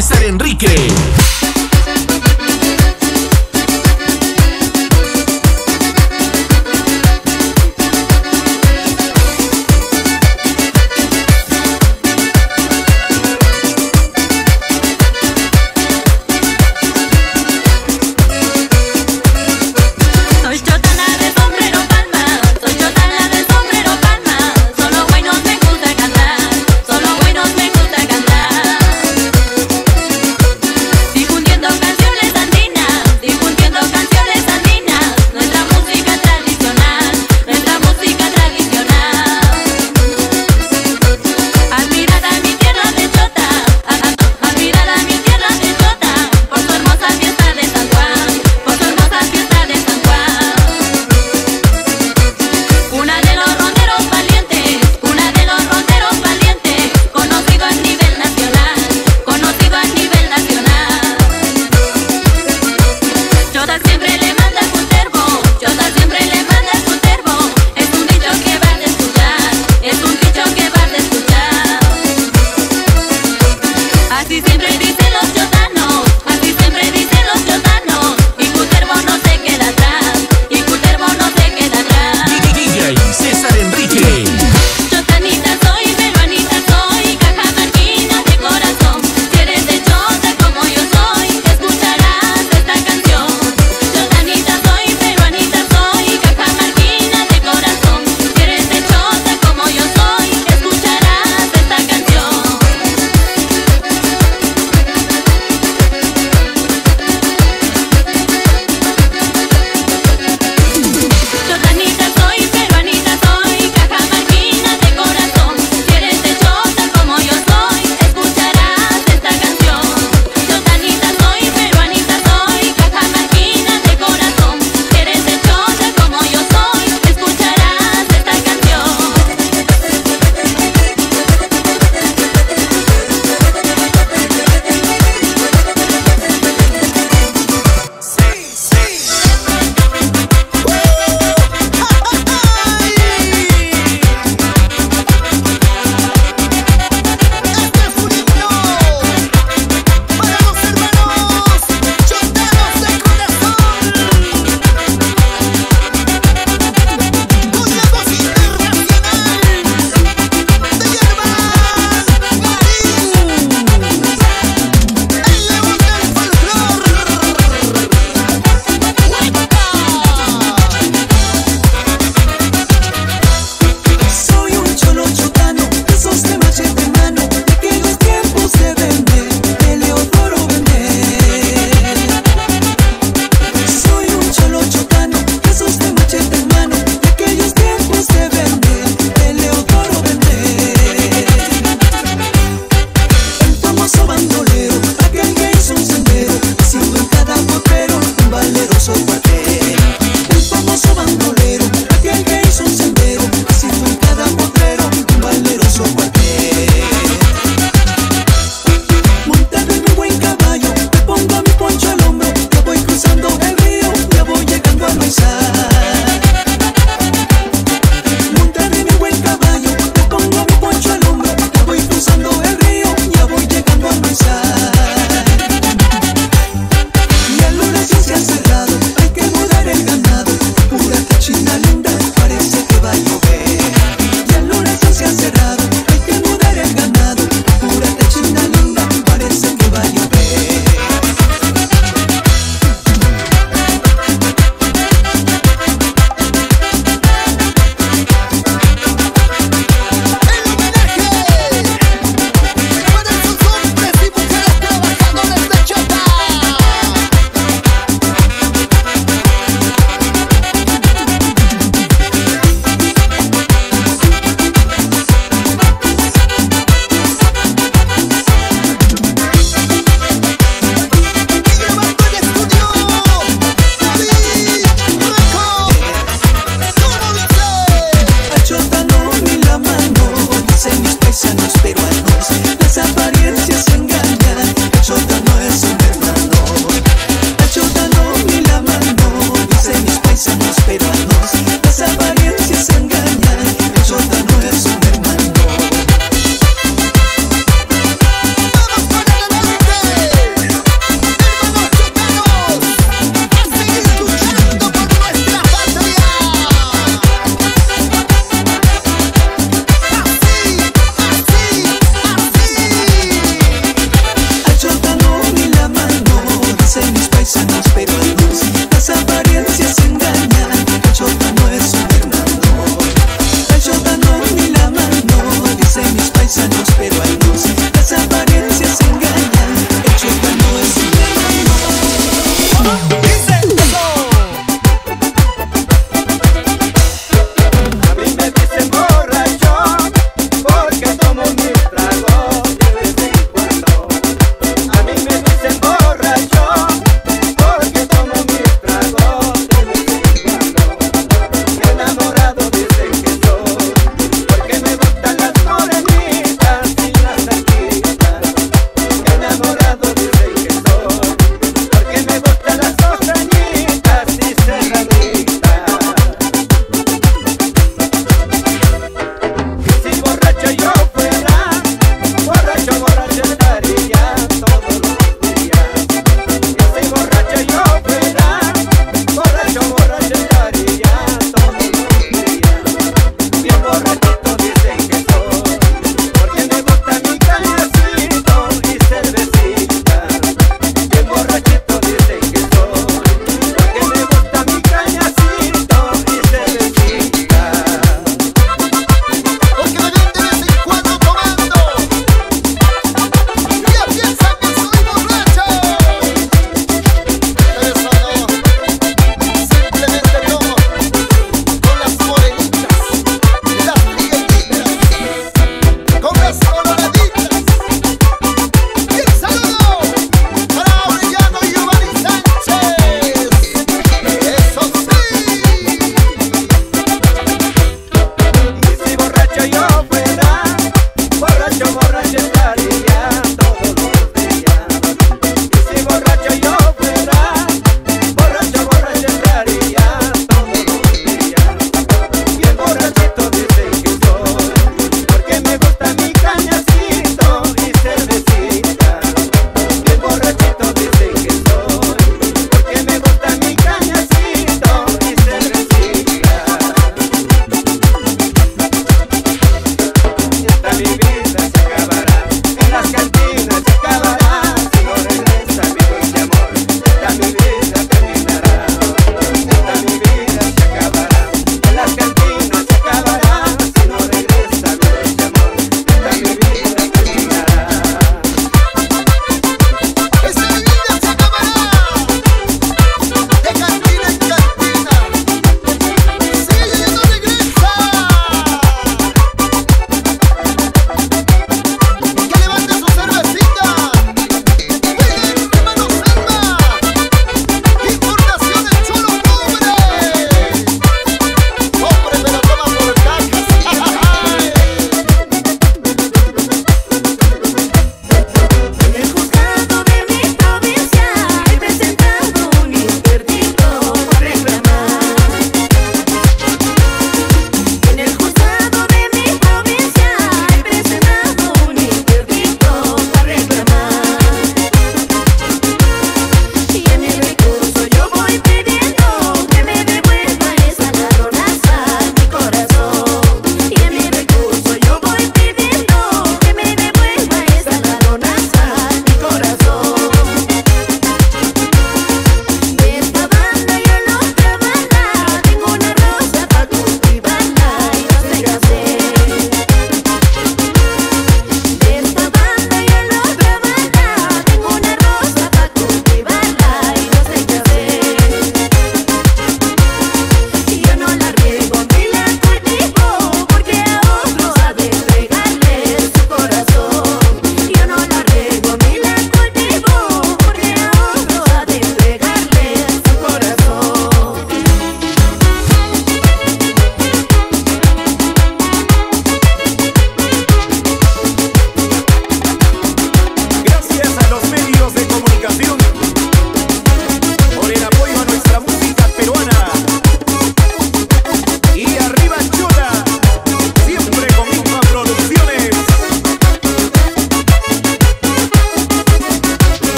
César Enrique.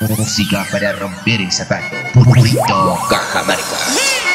Música para romper el zapato. Purito Cajamarca.